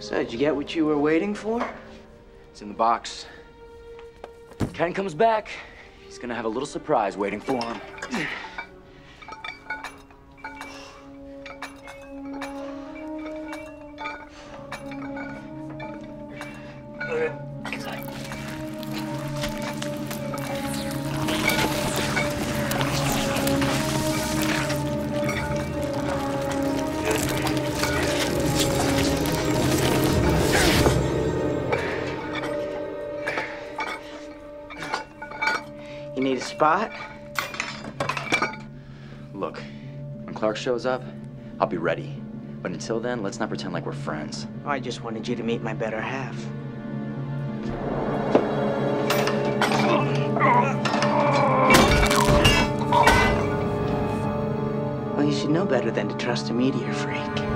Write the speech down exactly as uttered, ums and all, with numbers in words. So, did you get what you were waiting for? It's in the box. Ken comes back. He's gonna have a little surprise waiting for him. You need a spot? Look, when Clark shows up, I'll be ready. But until then, let's not pretend like we're friends. Oh, I just wanted you to meet my better half. Well, you should know better than to trust a meteor freak.